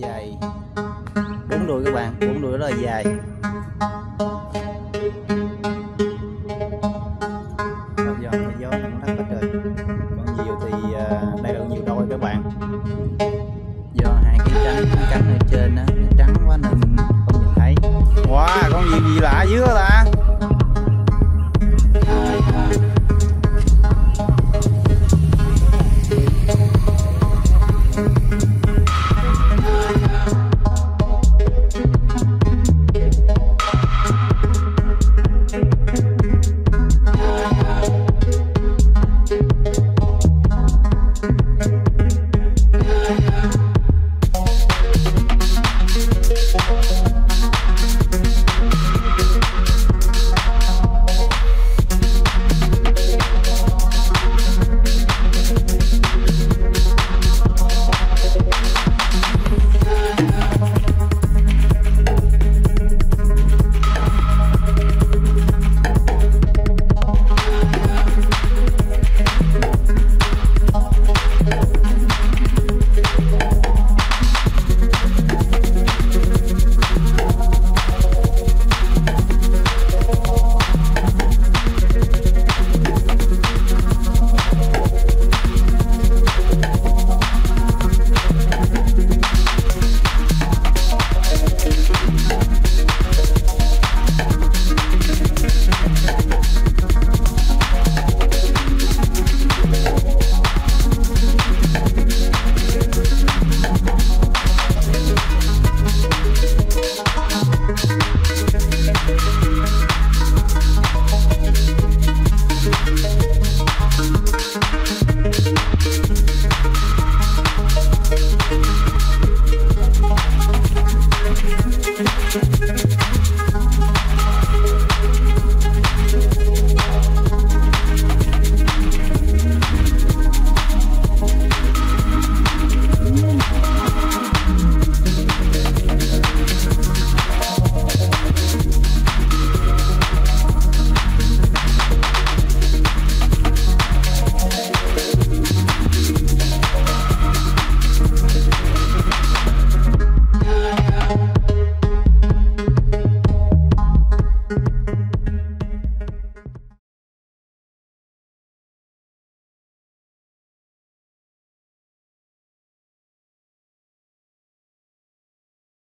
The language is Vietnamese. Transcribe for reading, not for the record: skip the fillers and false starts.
đuôi dài, bốn đuôi các bạn, bốn đuôi rất là dài.